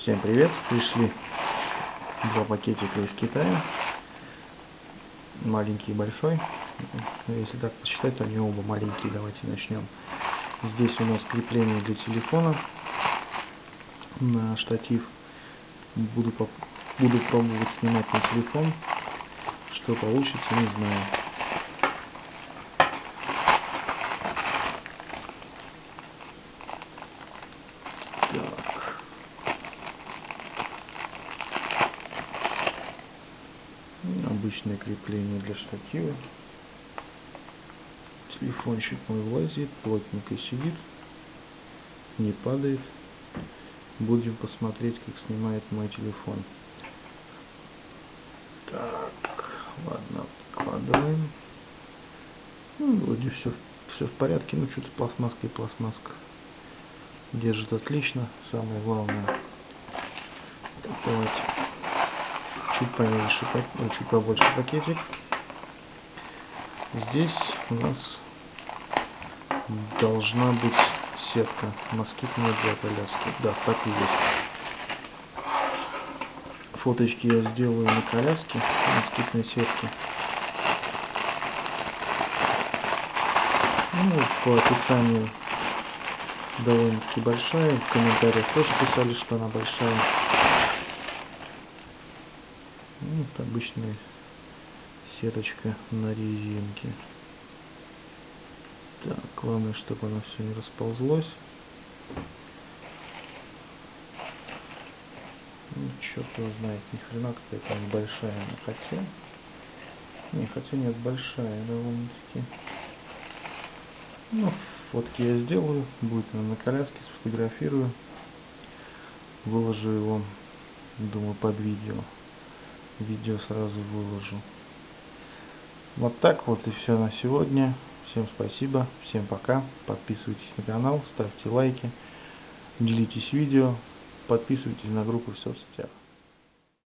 Всем привет! Пришли два пакетика из Китая. Маленький и большой. Если так посчитать, то они оба маленькие. Давайте начнем. Здесь у нас крепление для телефона на штатив. Буду пробовать снимать на телефон. Что получится, не знаю. Обычное крепление для штатива. Телефончик мой влазит, плотненько сидит, не падает. Будем посмотреть, как снимает мой телефон. Так, ладно, откладываем. Ну, вроде все в порядке, ну что-то пластмасска и пластмасска. Держит отлично, самое главное. Так, давайте. Чуть поменьше, чуть побольше пакетик. Здесь у нас должна быть сетка москитная для коляски. Да, так и есть. Фоточки я сделаю на коляске москитной сетки. Ну, по описанию довольно-таки большая. В комментариях тоже писали, что она большая. Вот обычная сеточка на резинке. Так, главное, чтобы оно все не расползлось. Ну, черт его знает, ни хрена какая-то небольшая, но хотя нет, большая довольно-таки. Ну, фотки я сделаю, будет она на коляске, сфотографирую, выложу его, думаю, под видео. Видео сразу выложу. Вот так вот и все на сегодня. Всем спасибо, всем пока. Подписывайтесь на канал, ставьте лайки, делитесь видео, подписывайтесь на группу в соцсетях.